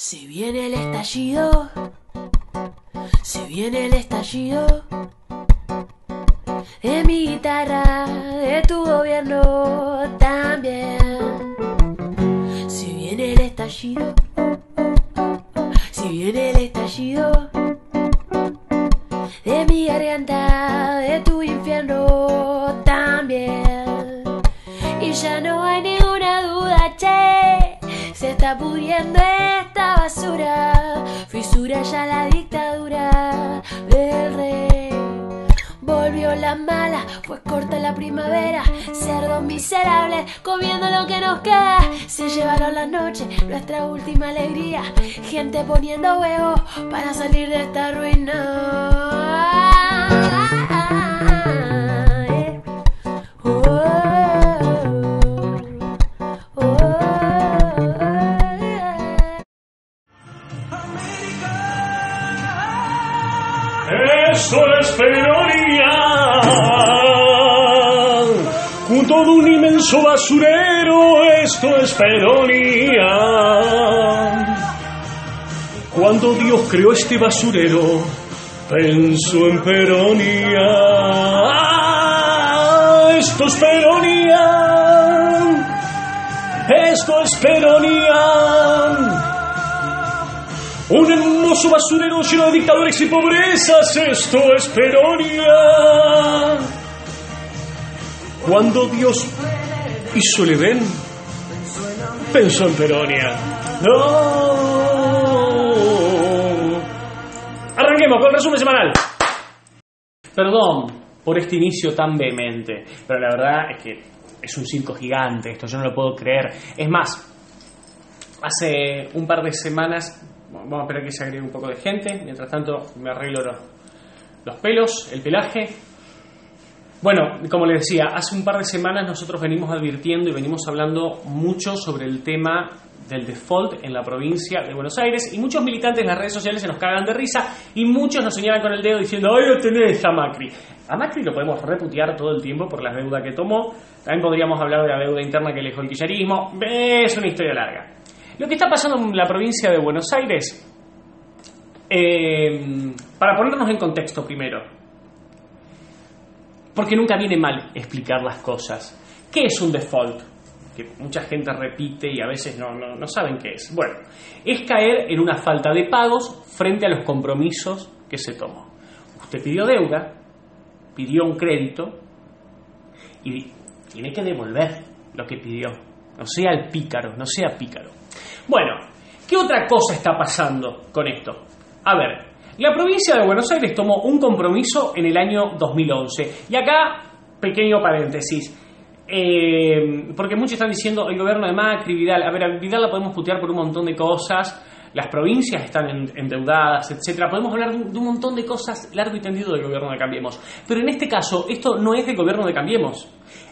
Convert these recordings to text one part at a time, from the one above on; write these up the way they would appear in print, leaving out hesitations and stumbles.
Se viene el estallido, se viene el estallido. De mi guitarra, de tu gobierno también. Se viene el estallido, se viene el estallido. De mi garganta, de tu infierno también. Y ya no hay ninguna duda, che, se está pudriendo esta basura. Fisura ya la dictadura del rey. Volvió la mala, fue corta la primavera. Cerdos miserables, comiendo lo que nos queda. Se llevaron la noche, nuestra última alegría. Gente poniendo huevos para salir de esta ruina. Oh, oh, oh, oh. Esto es Peronía. Con todo un inmenso basurero, esto es Peronía. Cuando Dios creó este basurero, pensó en Peronía. Esto es Peronía. Esto es Peronía. Un hermoso basurero lleno de dictadores y pobrezas, esto es Peronía. Cuando Dios hizo el Edén, pensó en Peronía. ¡No! Arranquemos con el resumen semanal. Perdón por este inicio tan vehemente, pero la verdad es que es un circo gigante esto, yo no lo puedo creer. Es más, hace un par de semanas, vamos a esperar que se agregue un poco de gente, mientras tanto me arreglo los pelos, el pelaje. Bueno, como les decía, hace un par de semanas nosotros venimos advirtiendo y venimos hablando mucho sobre el tema del default en la provincia de Buenos Aires, y muchos militantes en las redes sociales se nos cagan de risa y muchos nos señalan con el dedo diciendo ¡ay, lo tenés a Macri! A Macri lo podemos reputear todo el tiempo por las deudas que tomó, también podríamos hablar de la deuda interna que dejó el kirchnerismo, es una historia larga. Lo que está pasando en la provincia de Buenos Aires, para ponernos en contexto primero, porque nunca viene mal explicar las cosas. ¿Qué es un default? Que mucha gente repite y a veces no saben qué es. Bueno, es caer en una falta de pagos frente a los compromisos que se tomó. Usted pidió deuda, pidió un crédito y tiene que devolver lo que pidió. No sea el pícaro, no sea pícaro. Bueno, ¿qué otra cosa está pasando con esto? A ver, la provincia de Buenos Aires tomó un compromiso en el año 2011. Y acá, pequeño paréntesis, porque muchos están diciendo el gobierno de Macri, Vidal. A ver, a Vidal la podemos putear por un montón de cosas. Las provincias están endeudadas, etc. Podemos hablar de un montón de cosas largo y tendido del gobierno de Cambiemos. Pero en este caso, esto no es del gobierno de Cambiemos.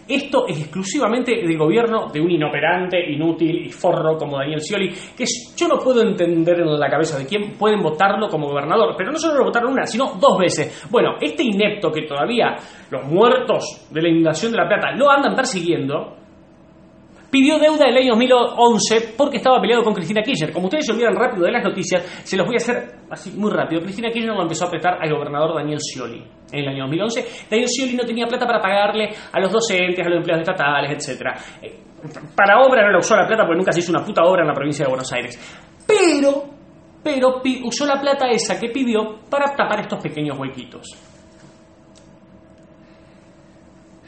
Esto es exclusivamente del gobierno de un inoperante, inútil y forro como Daniel Scioli, que yo no puedo entender en la cabeza de quién pueden votarlo como gobernador, pero no solo lo votaron una, sino dos veces. Bueno, este inepto que todavía los muertos de la inundación de La Plata lo andan persiguiendo, pidió deuda del año 2011 porque estaba peleado con Cristina Kirchner. Como ustedes se olvidan rápido de las noticias, se los voy a hacer así muy rápido. Cristina Kirchner lo empezó a apretar al gobernador Daniel Scioli en el año 2011. Daniel Scioli no tenía plata para pagarle a los docentes, a los empleados estatales, etc. Para obra no la usó la plata porque nunca se hizo una puta obra en la provincia de Buenos Aires. Pero usó la plata esa que pidió para tapar estos pequeños huequitos.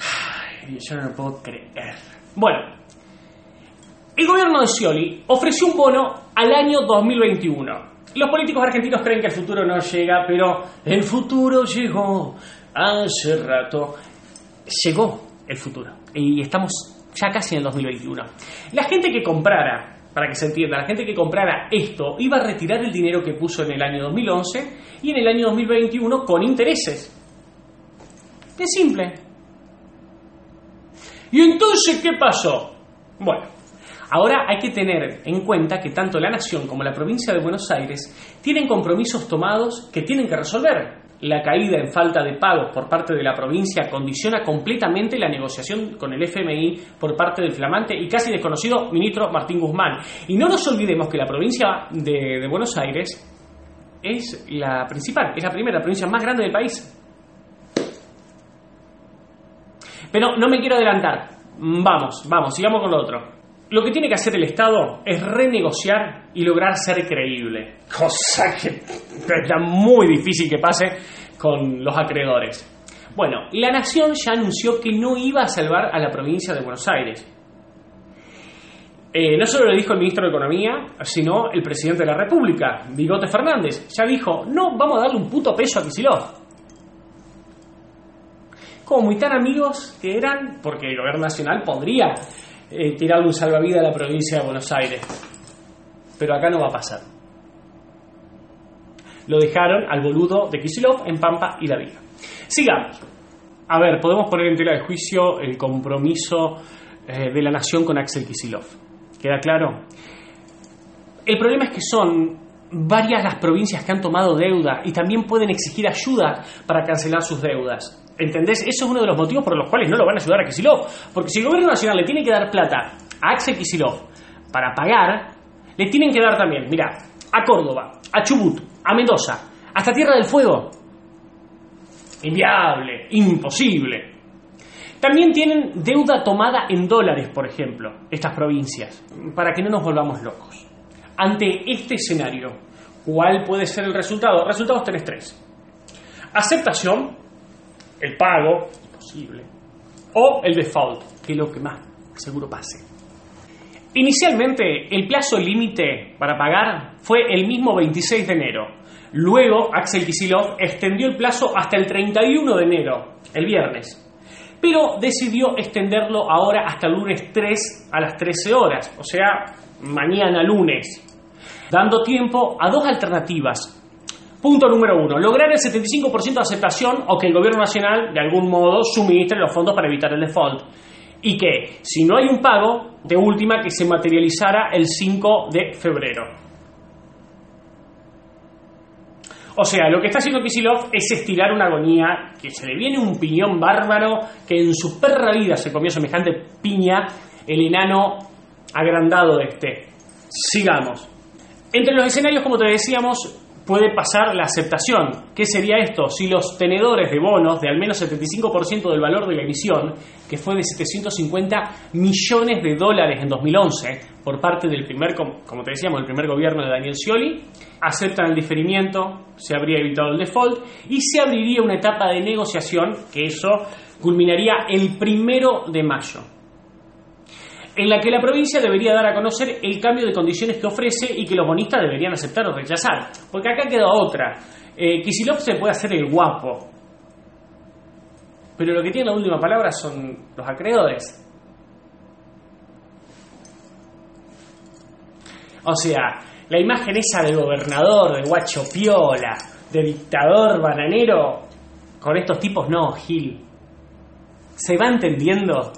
Ay, yo no lo puedo creer. Bueno, el gobierno de Scioli ofreció un bono al año 2021. Los políticos argentinos creen que el futuro no llega, pero el futuro llegó hace rato. Llegó el futuro y estamos ya casi en el 2021. La gente que comprara, para que se entienda, la gente que comprara esto iba a retirar el dinero que puso en el año 2011 y en el año 2021 con intereses. Es simple. ¿Y entonces qué pasó? Bueno, ahora hay que tener en cuenta que tanto la Nación como la provincia de Buenos Aires tienen compromisos tomados que tienen que resolver. la caída en falta de pagos por parte de la provincia condiciona completamente la negociación con el FMI por parte del flamante y casi desconocido ministro Martín Guzmán. Y no nos olvidemos que la provincia de Buenos Aires es la principal, es la primera provincia más grande del país. Pero no me quiero adelantar. Vamos, sigamos con lo otro. Lo que tiene que hacer el Estado es renegociar y lograr ser creíble. Cosa que está muy difícil que pase con los acreedores. Bueno, la Nación ya anunció que no iba a salvar a la provincia de Buenos Aires. No solo lo dijo el ministro de Economía, sino el presidente de la República, Bigote Fernández. Ya dijo, no, vamos a darle un puto peso a Kicillof. Como muy tan amigos que eran, porque el gobierno nacional podría... tirar un salvavidas a la provincia de Buenos Aires, pero acá no va a pasar. Lo dejaron al boludo de Kicillof en Pampa y La Vega. Sigamos. A ver, podemos poner en tela de juicio el compromiso de la Nación con Axel Kicillof. ¿Queda claro? El problema es que son varias las provincias que han tomado deuda y también pueden exigir ayuda para cancelar sus deudas. ¿Entendés? Eso es uno de los motivos por los cuales no lo van a ayudar a Kicillof. Porque si el gobierno nacional le tiene que dar plata a Axel Kicillof para pagar, le tienen que dar también, mirá, a Córdoba, a Chubut, a Mendoza, hasta Tierra del Fuego. Inviable, imposible. También tienen deuda tomada en dólares, por ejemplo, estas provincias, para que no nos volvamos locos. Ante este escenario, ¿cuál puede ser el resultado? Resultados 3-3. Aceptación, el pago, imposible, o el default, que es lo que más seguro pase. Inicialmente, el plazo límite para pagar fue el mismo 26 de enero. Luego, Axel Kicillof extendió el plazo hasta el 31 de enero, el viernes. Pero decidió extenderlo ahora hasta el lunes 3 a las 13 horas, o sea, mañana lunes, dando tiempo a dos alternativas. Punto número 1. Lograr el 75% de aceptación o que el gobierno nacional, de algún modo, suministre los fondos para evitar el default. Y que, si no hay un pago, de última que se materializara el 5 de febrero. O sea, lo que está haciendo Kicillof es estirar una agonía que se le viene un piñón bárbaro que en su perra vida se comió semejante piña el enano agrandado de este. Sigamos. Entre los escenarios, como te decíamos... puede pasar la aceptación. ¿Qué sería esto? Si los tenedores de bonos de al menos 75% del valor de la emisión, que fue de 750 millones de dólares en 2011, por parte del primer, como te decíamos, el primer gobierno de Daniel Scioli, aceptan el diferimiento, se habría evitado el default y se abriría una etapa de negociación que eso culminaría el 1 de mayo. En la que la provincia debería dar a conocer el cambio de condiciones que ofrece y que los bonistas deberían aceptar o rechazar. Porque acá queda otra. Kicillof se puede hacer el guapo. Pero lo que tiene la última palabra son los acreedores. O sea, la imagen esa del gobernador, del guacho piola, de dictador bananero, con estos tipos no, Gil. ¿Se va entendiendo?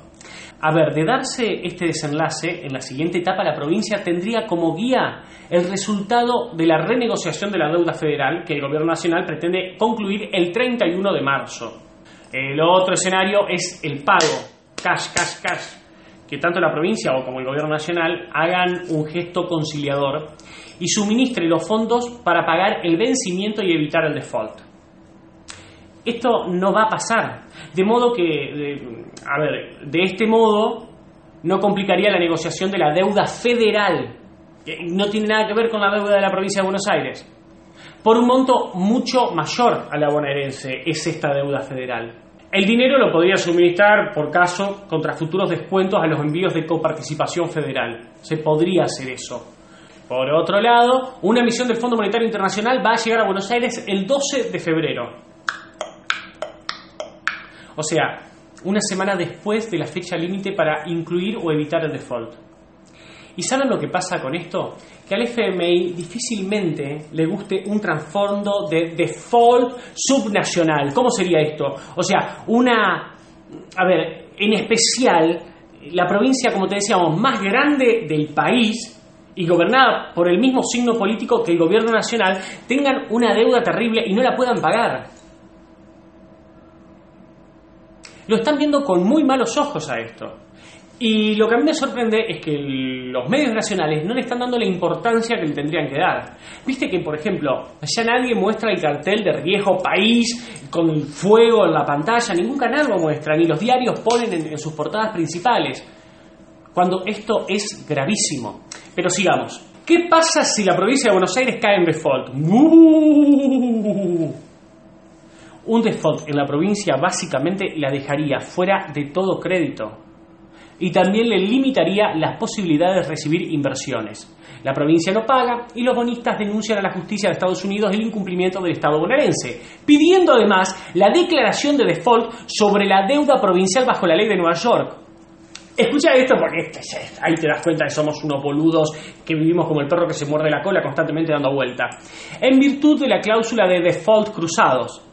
A ver, de darse este desenlace, en la siguiente etapa la provincia tendría como guía el resultado de la renegociación de la deuda federal que el gobierno nacional pretende concluir el 31 de marzo. El otro escenario es el pago, cash, que tanto la provincia o como el gobierno nacional hagan un gesto conciliador y suministren los fondos para pagar el vencimiento y evitar el default. Esto no va a pasar, de modo que, de este modo no complicaría la negociación de la deuda federal, que no tiene nada que ver con la deuda de la provincia de Buenos Aires, por un monto mucho mayor a la bonaerense es esta deuda federal. El dinero lo podría suministrar, por caso, contra futuros descuentos a los envíos de coparticipación federal. Se podría hacer eso. Por otro lado, una misión del Fondo Monetario Internacional va a llegar a Buenos Aires el 12 de febrero. O sea, una semana después de la fecha límite para incluir o evitar el default. ¿Y saben lo que pasa con esto? Que al FMI difícilmente le guste un trasfondo de default subnacional. ¿Cómo sería esto? O sea, en especial, la provincia, como te decíamos, más grande del país y gobernada por el mismo signo político que el gobierno nacional, tengan una deuda terrible y no la puedan pagar. lo están viendo con muy malos ojos a esto. Y lo que a mí me sorprende es que los medios nacionales no le están dando la importancia que le tendrían que dar. Viste que, por ejemplo, ya nadie muestra el cartel de Riesgo País con el fuego en la pantalla. Ningún canal lo muestra, ni los diarios ponen en sus portadas principales. Cuando esto es gravísimo. Pero sigamos. ¿Qué pasa si la provincia de Buenos Aires cae en default? Un default en la provincia básicamente la dejaría fuera de todo crédito. Y también le limitaría las posibilidades de recibir inversiones. La provincia no paga y los bonistas denuncian a la justicia de Estados Unidos el incumplimiento del Estado bonaerense, pidiendo además la declaración de default sobre la deuda provincial bajo la ley de Nueva York. Escucha esto porque ahí te das cuenta que somos unos boludos que vivimos como el perro que se muerde la cola constantemente dando vuelta. En virtud de la cláusula de default cruzados,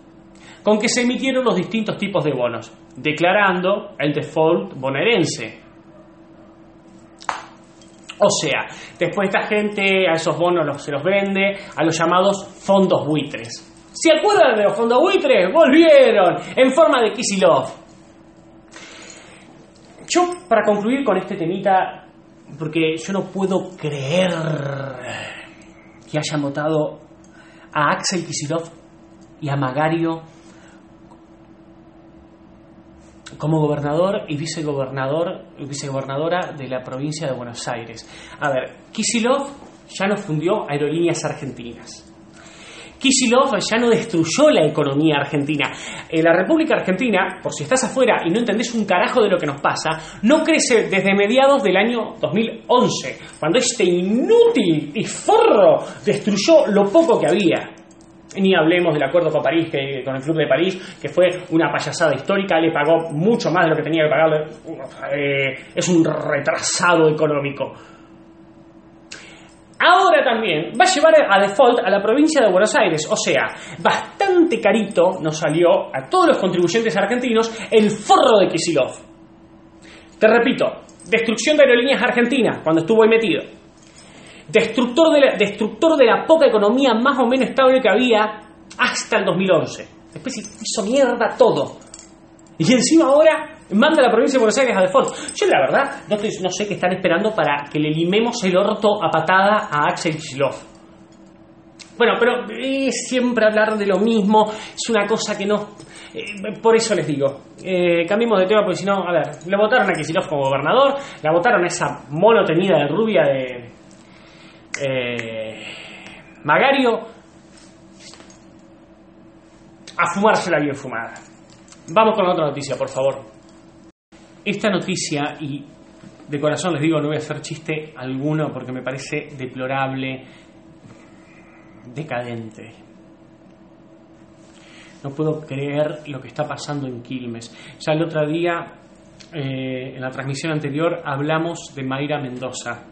con que se emitieron los distintos tipos de bonos, declarando el default bonaerense. O sea, después esta gente a esos bonos se los vende a los llamados fondos buitres. ¿Se acuerdan de los fondos buitres? Volvieron en forma de Kicillof. Yo, para concluir con este temita, porque yo no puedo creer que hayan votado a Axel Kicillof y a Magario como gobernador y vicegobernadora de la provincia de Buenos Aires. A ver, Kicillof ya no fundió Aerolíneas Argentinas. Kicillof ya no destruyó la economía argentina. La República Argentina, por si estás afuera y no entendés un carajo de lo que nos pasa, no crece desde mediados del año 2011, cuando este inútil y forro destruyó lo poco que había. Ni hablemos del acuerdo con París, con el Club de París, que fue una payasada histórica, le pagó mucho más de lo que tenía que pagarle. Es un retrasado económico. Ahora también va a llevar a default a la provincia de Buenos Aires. O sea, bastante carito nos salió a todos los contribuyentes argentinos el forro de Kicillof. Te repito, destrucción de Aerolíneas Argentinas cuando estuvo ahí metido. Destructor de la poca economía más o menos estable que había hasta el 2011. Después hizo mierda todo. Y encima ahora manda a la provincia de Buenos Aires a default. Yo la verdad no sé qué están esperando para que le limemos el orto a patada a Axel Kicillof. Bueno, pero siempre hablar de lo mismo es una cosa que no... por eso les digo, cambiemos de tema porque si no... A ver, le votaron a Kicillof como gobernador, la votaron a esa monotenida de rubia de... Magario a fumársela bien fumada. Vamos con la otra noticia, por favor. Esta noticia, y de corazón les digo, no voy a hacer chiste alguno porque me parece deplorable, decadente. No puedo creer lo que está pasando en Quilmes. Ya el otro día, en la transmisión anterior, hablamos de Mayra Mendoza,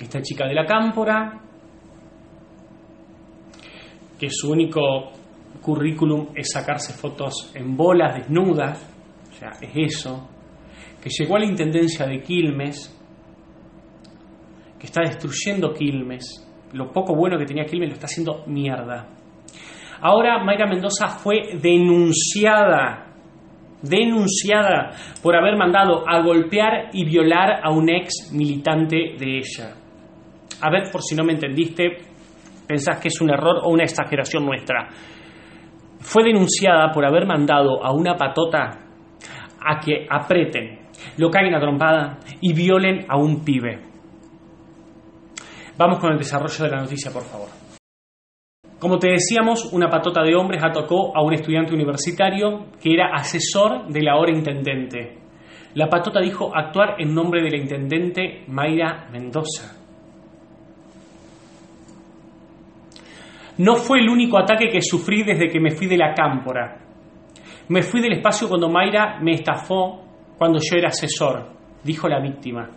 esta chica de la Cámpora, que su único currículum es sacarse fotos en bolas desnudas, o sea, es eso, que llegó a la intendencia de Quilmes, que está destruyendo Quilmes, lo poco bueno que tenía Quilmes lo está haciendo mierda. Ahora Mayra Mendoza fue denunciada por haber mandado a golpear y violar a un ex militante de ella. A ver, por si no me entendiste, pensás que es un error o una exageración nuestra. Fue denunciada por haber mandado a una patota a que apreten, lo caguen a trompada y violen a un pibe. Vamos con el desarrollo de la noticia, por favor. Como te decíamos, una patota de hombres atacó a un estudiante universitario que era asesor de la ahora intendente. La patota dijo actuar en nombre de la intendente Mayra Mendoza. No fue el único ataque que sufrí desde que me fui de la Cámpora. Me fui del espacio cuando Mayra me estafó cuando yo era asesor, dijo la víctima.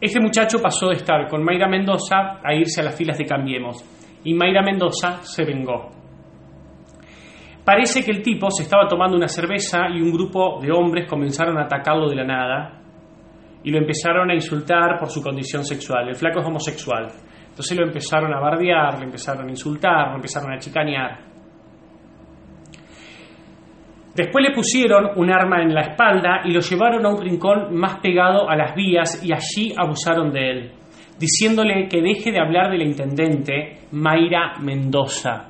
Este muchacho pasó de estar con Mayra Mendoza a irse a las filas de Cambiemos. Y Mayra Mendoza se vengó. Parece que el tipo se estaba tomando una cerveza y un grupo de hombres comenzaron a atacarlo de la nada. Y lo empezaron a insultar por su condición sexual. El flaco es homosexual. Entonces lo empezaron a bardear, lo empezaron a insultar, lo empezaron a chicanear. Después le pusieron un arma en la espalda y lo llevaron a un rincón más pegado a las vías y allí abusaron de él, diciéndole que deje de hablar de la intendente Mayra Mendoza.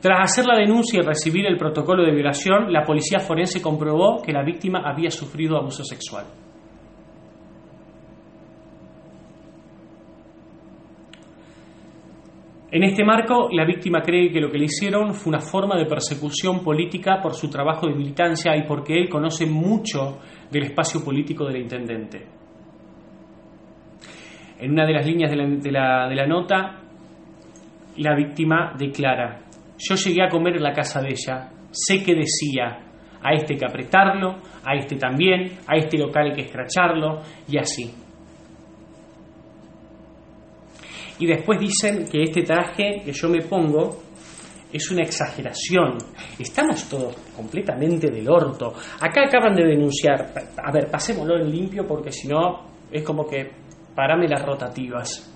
Tras hacer la denuncia y recibir el protocolo de violación, la policía forense comprobó que la víctima había sufrido abuso sexual. En este marco, la víctima cree que lo que le hicieron fue una forma de persecución política por su trabajo de militancia y porque él conoce mucho del espacio político del intendente. En una de las líneas de la nota, la víctima declara: yo llegué a comer en la casa de ella, sé que decía, a este hay que apretarlo, a este también, a este local hay que escracharlo, y así. Y después dicen que este traje que yo me pongo es una exageración. Estamos todos completamente del orto. Acá acaban de denunciar. A ver, pasémoslo en limpio porque si no es como que parame las rotativas.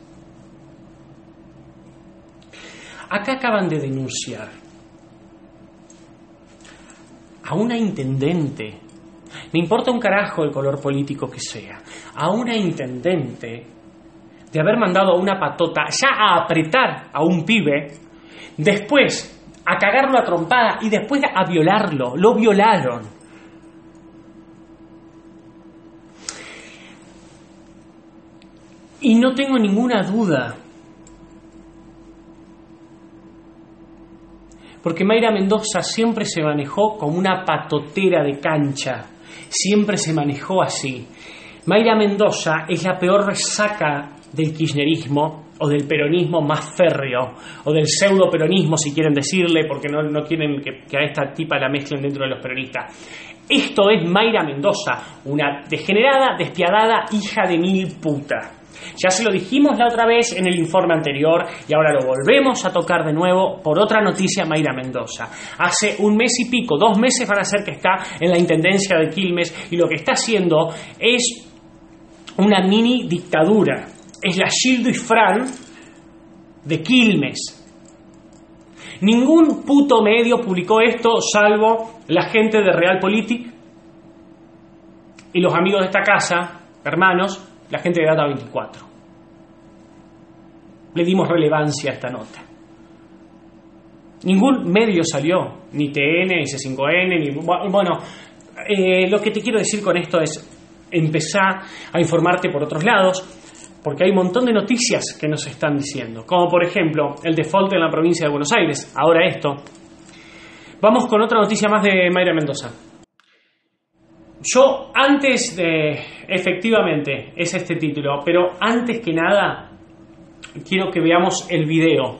Acá acaban de denunciar a una intendente. Me importa un carajo el color político que sea. A una intendente de haber mandado a una patota ya a apretar a un pibe, después a cagarlo a trompada y después a violarlo. Lo violaron. Y no tengo ninguna duda, porque Mayra Mendoza siempre se manejó como una patotera de cancha. Siempre se manejó así. Mayra Mendoza es la peor resaca del kirchnerismo o del peronismo más férreo o del pseudo peronismo, si quieren decirle, porque no quieren que a esta tipa la mezclen dentro de los peronistas. Esto es Mayra Mendoza, una degenerada, despiadada, hija de mil puta. Ya se lo dijimos la otra vez en el informe anterior y ahora lo volvemos a tocar de nuevo por otra noticia. Mayra Mendoza hace un mes y pico, 2 meses van a ser, que está en la intendencia de Quilmes y lo que está haciendo es una mini dictadura. Es la Gildo y Fran de Quilmes. Ningún puto medio publicó esto, salvo la gente de Realpolitik y los amigos de esta casa, hermanos, la gente de Data 24. Le dimos relevancia a esta nota. Ningún medio salió, ni TN, ni C5N, ni... Bueno, lo que te quiero decir con esto es empezar a informarte por otros lados, porque hay un montón de noticias que nos están diciendo, como por ejemplo el default en la provincia de Buenos Aires. Ahora esto. Vamos con otra noticia más de Mayra Mendoza. Yo antes de... Efectivamente, es este título, pero antes que nada quiero que veamos el video,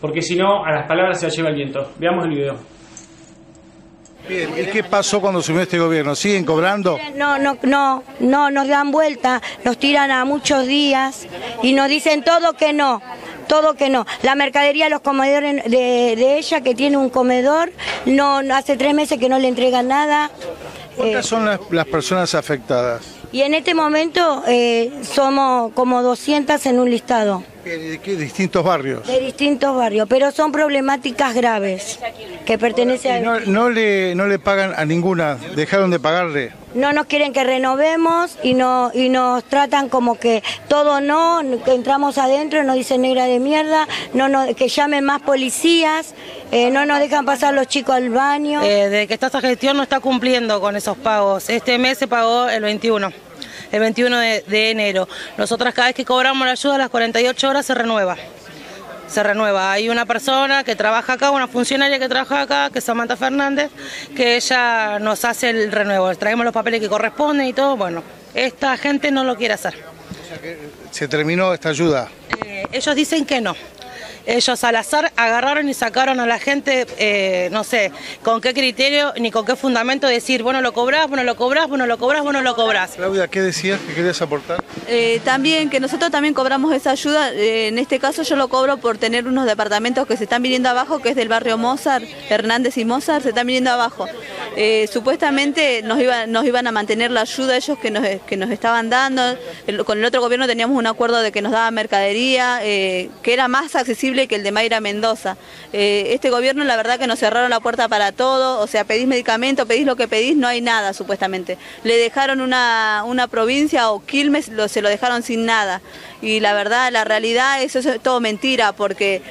porque si no a las palabras se las lleva el viento. Veamos el video. Bien, ¿y qué pasó cuando subió este gobierno? ¿Siguen cobrando? No, nos dan vuelta, nos tiran a muchos días y nos dicen todo que no. La mercadería, los comedores de ella, que tiene un comedor, no hace 3 meses que no le entregan nada. ¿Cuántas son las personas afectadas? Y en este momento somos como 200 en un listado. ¿De qué? ¿Distintos barrios? De distintos barrios, pero son problemáticas graves que pertenecen a... No le pagan a ninguna, dejaron de pagarle. No nos quieren que renovemos y nos tratan como que todo no, que entramos adentro, nos dicen negra de mierda, que llamen más policías, no nos dejan pasar los chicos al baño. Desde que está esta gestión no está cumpliendo con esos pagos. Este mes se pagó el 21. El 21 de enero. Nosotras cada vez que cobramos la ayuda a las 48 horas se renueva. Se renueva. Hay una persona que trabaja acá, una funcionaria que trabaja acá, que es Samantha Fernández, que ella nos hace el renuevo. Traemos los papeles que corresponden y todo. Bueno, esta gente no lo quiere hacer. O sea que ¿se terminó esta ayuda? Ellos dicen que no. Ellos al azar agarraron y sacaron a la gente, no sé, con qué criterio ni con qué fundamento decir, bueno, lo cobrás, bueno, lo cobrás, bueno, lo cobrás, bueno, lo cobrás. Claudia, ¿qué decías que querías aportar? También, que nosotros también cobramos esa ayuda. En este caso yo lo cobro por tener unos departamentos que se están viniendo abajo, que es del barrio Mozart, Hernández y Mozart, se están viniendo abajo. Supuestamente nos iban a mantener la ayuda ellos que nos estaban dando. Con el otro gobierno teníamos un acuerdo de que nos daba mercadería, que era más accesible que el de Mayra Mendoza. Este gobierno, la verdad que nos cerraron la puerta para todo, o sea, pedís medicamento, pedís lo que pedís, no hay nada, supuestamente. Le dejaron una provincia, o Quilmes, se lo dejaron sin nada. Y la verdad, la realidad, eso es todo mentira, porque...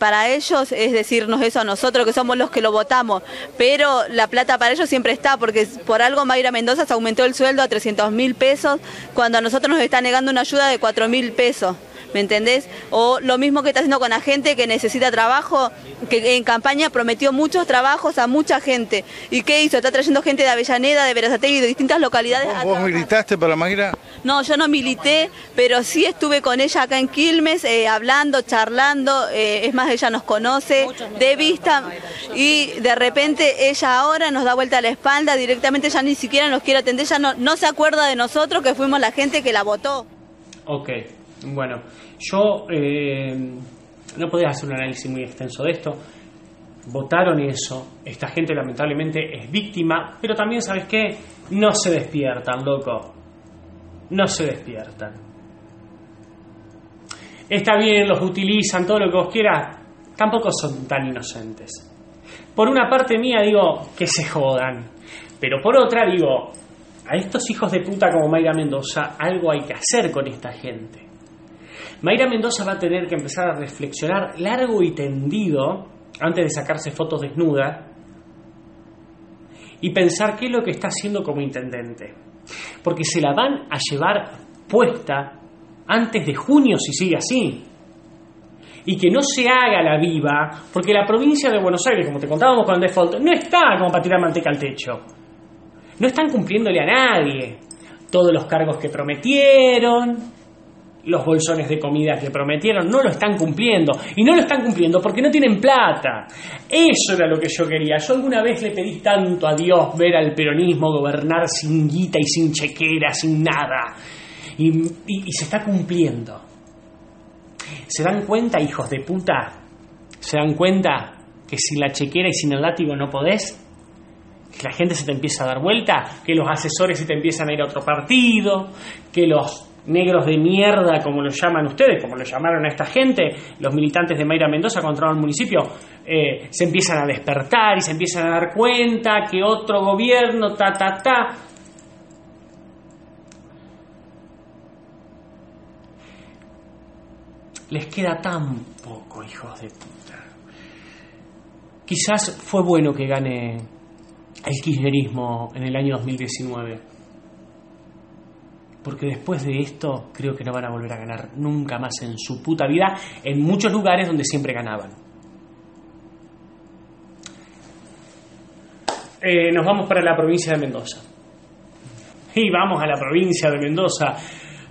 para ellos es decirnos eso a nosotros, que somos los que lo votamos, pero la plata para ellos siempre está, porque por algo Mayra Mendoza se aumentó el sueldo a 300.000 pesos, cuando a nosotros nos está negando una ayuda de 4.000 pesos, ¿me entendés? O lo mismo que está haciendo con la gente que necesita trabajo, que en campaña prometió muchos trabajos a mucha gente. ¿Y qué hizo? Está trayendo gente de Avellaneda, de Berazategui, de distintas localidades. ¿Vos militaste para Mayra? No, yo no milité, pero sí estuve con ella acá en Quilmes, hablando, charlando, es más, ella nos conoce de vista, y de repente ella ahora nos da vuelta a la espalda, directamente ya ni siquiera nos quiere atender, ya no se acuerda de nosotros, que fuimos la gente que la votó. Ok. Bueno, yo no podía hacer un análisis muy extenso de esto. Votaron eso. Esta gente lamentablemente es víctima, pero también, ¿sabes qué? No se despiertan, loco. No se despiertan. Está bien, los utilizan, todo lo que vos quieras. Tampoco son tan inocentes. Por una parte mía digo, que se jodan. Pero por otra digo, a estos hijos de puta como Mayra Mendoza, algo hay que hacer con esta gente. Mayra Mendoza va a tener que empezar a reflexionar largo y tendido antes de sacarse fotos desnuda y pensar qué es lo que está haciendo como intendente, porque se la van a llevar puesta antes de junio si sigue así, y que no se haga la viva, porque la provincia de Buenos Aires, como te contábamos con el default, no está como para tirar manteca al techo, no están cumpliéndole a nadie todos los cargos que prometieron. Los bolsones de comida que prometieron no lo están cumpliendo. Y no lo están cumpliendo porque no tienen plata. Eso era lo que yo quería. Yo alguna vez le pedí tanto a Dios ver al peronismo gobernar sin guita y sin chequera, sin nada. Y se está cumpliendo. ¿Se dan cuenta, hijos de puta? ¿Se dan cuenta que sin la chequera y sin el látigo no podés? Que la gente se te empieza a dar vuelta, que los asesores se te empiezan a ir a otro partido, que los... negros de mierda, como lo llaman ustedes, como lo llamaron a esta gente, los militantes de Mayra Mendoza contra el municipio, se empiezan a despertar y se empiezan a dar cuenta que otro gobierno, Les queda tan poco, hijos de puta. Quizás fue bueno que gane el kirchnerismo en el año 2019. Porque después de esto creo que no van a volver a ganar nunca más en su puta vida en muchos lugares donde siempre ganaban. Nos vamos para la provincia de Mendoza. Y vamos a la provincia de Mendoza.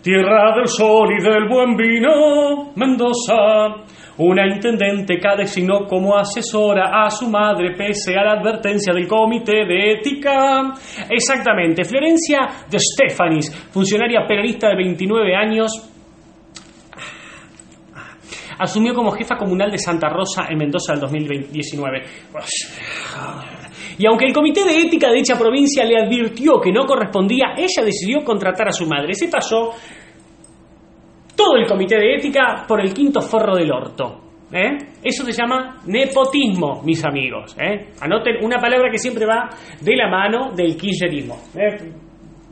Tierra del sol y del buen vino, Mendoza. Una intendente que designó como asesora a su madre pese a la advertencia del comité de ética. Exactamente, Florencia Destéfanis, funcionaria peronista de 29 años, asumió como jefa comunal de Santa Rosa en Mendoza del 2019. Y aunque el comité de ética de dicha provincia le advirtió que no correspondía, ella decidió contratar a su madre. Se pasó todo el comité de ética por el quinto forro del orto. Eso se llama nepotismo, mis amigos. Anoten una palabra que siempre va de la mano del kirchnerismo.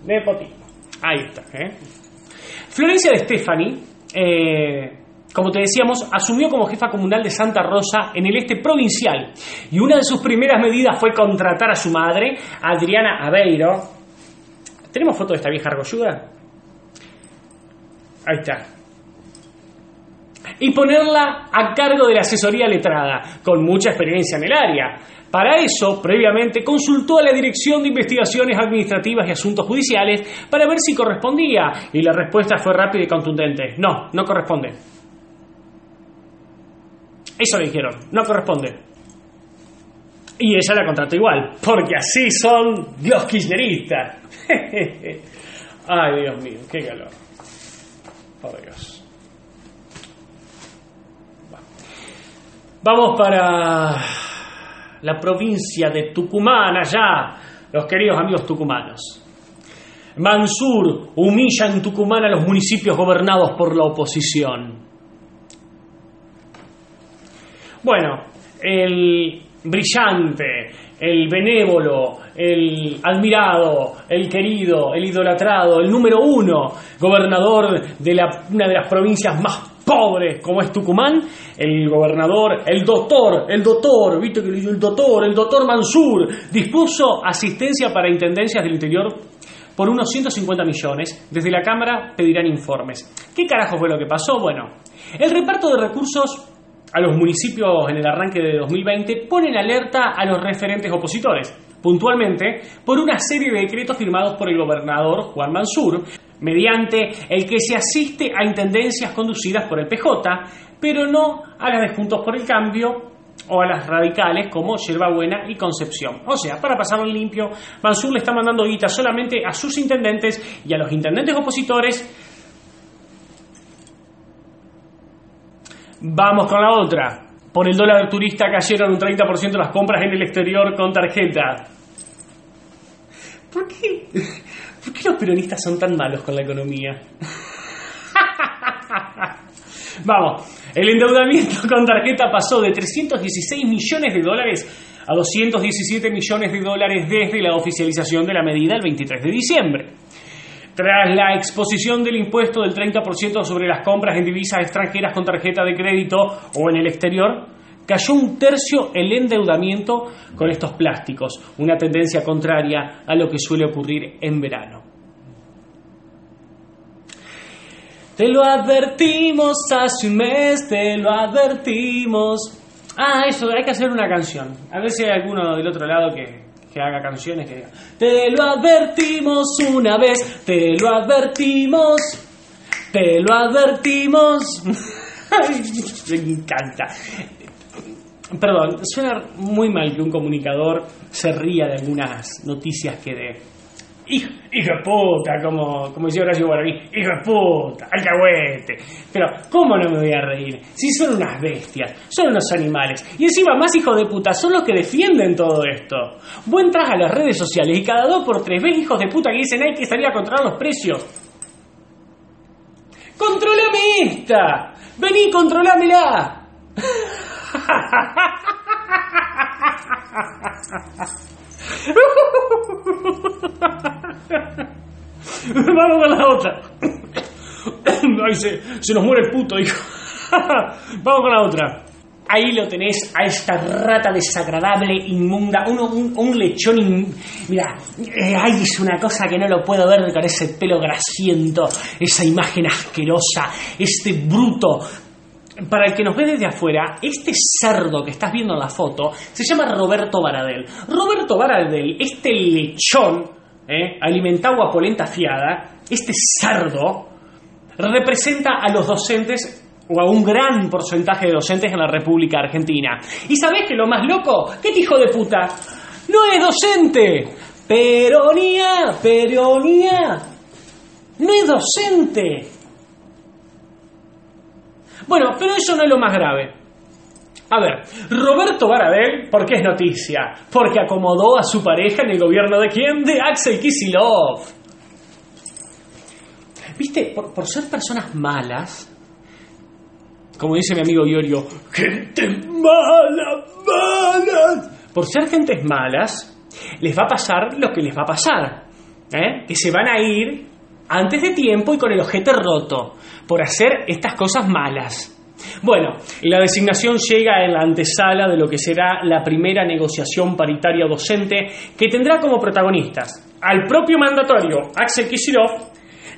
Nepotismo. Ahí está. Florencia Destéfanis, como te decíamos, asumió como jefa comunal de Santa Rosa en el este provincial. Y una de sus primeras medidas fue contratar a su madre, Adriana Aveiro. ¿Tenemos foto de esta vieja argolluda? Ahí está. Y ponerla a cargo de la asesoría letrada, con mucha experiencia en el área. Para eso, previamente, consultó a la Dirección de Investigaciones Administrativas y Asuntos Judiciales para ver si correspondía. Y la respuesta fue rápida y contundente. No, no corresponde. Eso le dijeron, no corresponde. Y ella la contrató igual, porque así son los kirchneristas. Ay, Dios mío, qué calor. Por Dios. Vamos para la provincia de Tucumán, allá, los queridos amigos tucumanos. Manzur humilla en Tucumán a los municipios gobernados por la oposición. Bueno, el brillante, el benévolo, el admirado, el querido, el idolatrado, el número uno gobernador de una de las provincias más pobres como es Tucumán, el gobernador, el doctor Manzur dispuso asistencia para intendencias del interior por unos 150 millones. Desde la Cámara pedirán informes. ¿Qué carajo fue lo que pasó? Bueno, el reparto de recursos a los municipios en el arranque de 2020 ponen alerta a los referentes opositores, puntualmente por una serie de decretos firmados por el gobernador Juan Manzur, mediante el que se asiste a intendencias conducidas por el PJ, pero no a las de Juntos por el Cambio o a las radicales como Yerbabuena y Concepción. O sea, para pasarlo limpio, Manzur le está mandando guita solamente a sus intendentes, y a los intendentes opositores, vamos con la otra. Por el dólar turista cayeron un 30% las compras en el exterior con tarjeta. ¿Por qué los peronistas son tan malos con la economía? Vamos, el endeudamiento con tarjeta pasó de 316 millones de dólares a 217 millones de dólares desde la oficialización de la medida el 23 de diciembre. Tras la exposición del impuesto del 30% sobre las compras en divisas extranjeras con tarjeta de crédito o en el exterior, cayó un tercio el endeudamiento con estos plásticos, una tendencia contraria a lo que suele ocurrir en verano. Te lo advertimos hace un mes, te lo advertimos. Ah, eso, hay que hacer una canción. A ver si hay alguno del otro lado que haga canciones que diga: te lo advertimos una vez, te lo advertimos, te lo advertimos. Me encanta. Perdón, suena muy mal que un comunicador se ría de algunas noticias que de hijo de puta, como decía Horacio Guaraní, hijo de puta, alcahuete. Pero ¿cómo no me voy a reír? Si son unas bestias, son unos animales, y encima más hijos de puta son los que defienden todo esto. Vos entras a las redes sociales y cada 2 por 3 ves hijos de puta que dicen: hay que salir a controlar los precios. ¡Controlame esta! ¡Vení, controlámela! Vamos con la otra. Ay, se nos muere el puto, hijo. Vamos con la otra. Ahí lo tenés a esta rata desagradable, inmunda, un lechón. Mirá, ay, es una cosa que no lo puedo ver, con ese pelo grasiento, esa imagen asquerosa, este bruto. Para el que nos ve desde afuera, este cerdo que estás viendo en la foto se llama Roberto Baradel. Roberto Baradel, este lechón alimentado a polenta fiada, este cerdo, representa a los docentes, o a un gran porcentaje de docentes en la República Argentina. ¿Y sabés que lo más loco? ¿Qué hijo de puta? ¡No es docente! ¡Peronía! ¡Peronía! ¡No es docente! Bueno, pero eso no es lo más grave. A ver, Roberto Baradel, ¿por qué es noticia? Porque acomodó a su pareja en el gobierno de ¿quién? De Axel Kicillof. ¿Viste? Por ser personas malas, como dice mi amigo Iorio, gente mala, malas. Por ser gentes malas, les va a pasar lo que les va a pasar, que se van a ir antes de tiempo y con el ojete roto por hacer estas cosas malas. Bueno, la designación llega en la antesala de lo que será la primera negociación paritaria docente, que tendrá como protagonistas al propio mandatario Axel Kicillof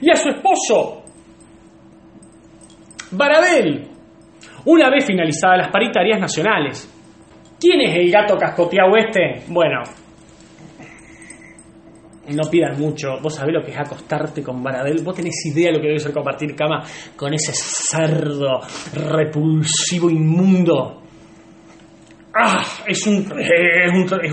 y a su esposo Baradel, una vez finalizadas las paritarias nacionales. ¿Quién es el gato cascoteado este? Bueno, no pidan mucho. Vos sabés lo que es acostarte con Baradel. Vos tenés idea de lo que debe ser compartir cama con ese cerdo repulsivo, inmundo. ¡Ah! Es un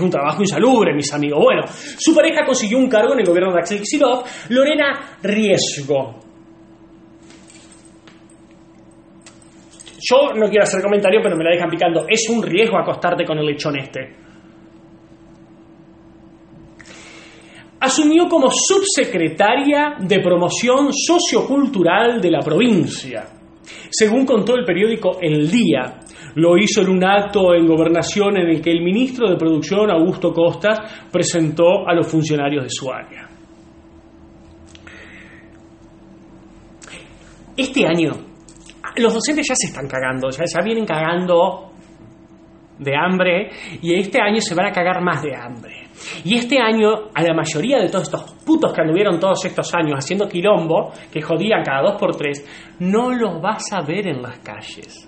trabajo insalubre, mis amigos. Bueno, su pareja consiguió un cargo en el gobierno de Axel Kicillof, Lorena Riesgo. Yo no quiero hacer comentario, pero me la dejan picando. Es un riesgo acostarte con el lechón este. asumió como subsecretaria de promoción sociocultural de la provincia. Según contó el periódico El Día, lo hizo en un acto en Gobernación en el que el ministro de Producción, Augusto Costas, presentó a los funcionarios de su área. Este año, los docentes ya se están cagando, ya vienen cagando de hambre, y este año se van a cagar más de hambre. Y este año, a la mayoría de todos estos putos que anduvieron todos estos años haciendo quilombo, que jodían cada 2 por 3, no los vas a ver en las calles.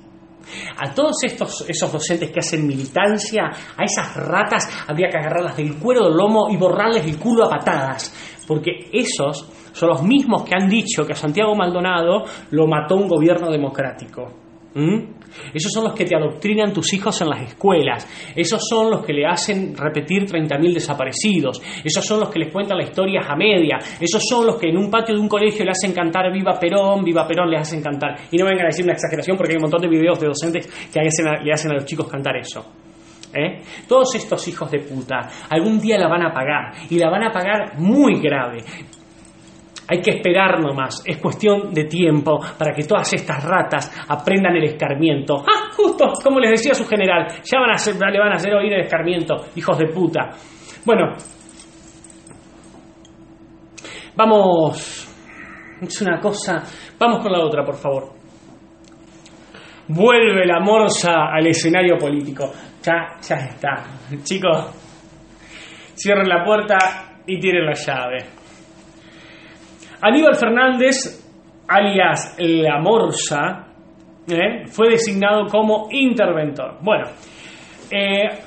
A todos esos docentes que hacen militancia, a esas ratas habría que agarrarlas del cuero del lomo y borrarles el culo a patadas, porque esos son los mismos que han dicho que a Santiago Maldonado lo mató un gobierno democrático. Esos son los que te adoctrinan tus hijos en las escuelas. Esos son los que le hacen repetir 30.000 desaparecidos. Esos son los que les cuentan las historias a media. Esos son los que en un patio de un colegio le hacen cantar viva Perón les hacen cantar. Y no vengan a decir una exageración, porque hay un montón de videos de docentes que le hacen a los chicos cantar eso. Todos estos hijos de puta algún día la van a pagar, y la van a pagar muy grave. Hay que esperar nomás, es cuestión de tiempo para que todas estas ratas aprendan el escarmiento. ¡Ah, justo! Como les decía su general, le van a hacer oír el escarmiento, hijos de puta. Bueno, vamos, es una cosa, vamos con la otra, por favor. Vuelve la morsa al escenario político. Ya está. Chicos, cierren la puerta y tiren la llave. Aníbal Fernández, alias La Morsa, fue designado como interventor. Bueno,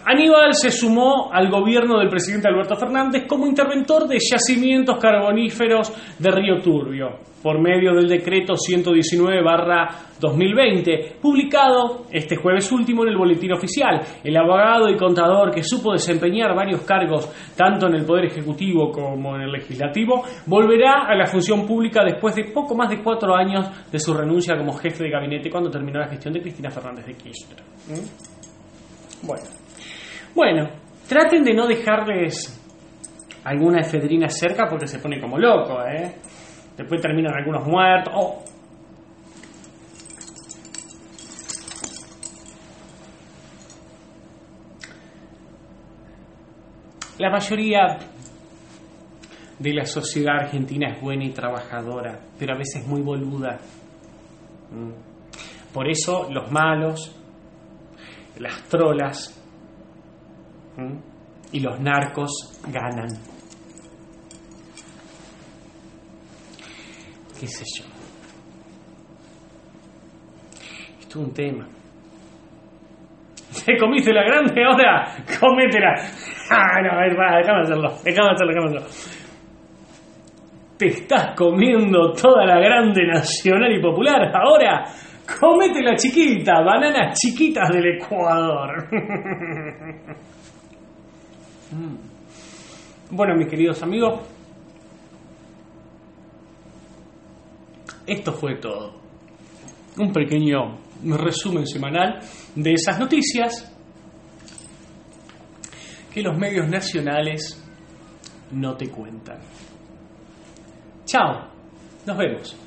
Aníbal se sumó al gobierno del presidente Alberto Fernández como interventor de yacimientos carboníferos de Río Turbio, por medio del decreto 119/2020, publicado este jueves último en el Boletín Oficial. El abogado y contador que supo desempeñar varios cargos, tanto en el Poder Ejecutivo como en el Legislativo, volverá a la función pública después de poco más de 4 años de su renuncia como jefe de gabinete cuando terminó la gestión de Cristina Fernández de Kirchner. Bueno, traten de no dejarles alguna efedrina cerca porque se pone como loco, Después terminan algunos muertos. La mayoría de la sociedad argentina es buena y trabajadora, pero a veces muy boluda. Por eso los malos, las trolas y los narcos ganan. Qué sé yo. Esto es un tema. ¿Te comiste la grande ahora? ¡Cométela! ¡Ah, no! Déjame hacerlo. ¿Te estás comiendo toda la grande nacional y popular ahora? ¡Comete la chiquita! ¡Bananas chiquitas del Ecuador! Bueno, mis queridos amigos, esto fue todo. Un pequeño resumen semanal de esas noticias que los medios nacionales no te cuentan. Chao, nos vemos.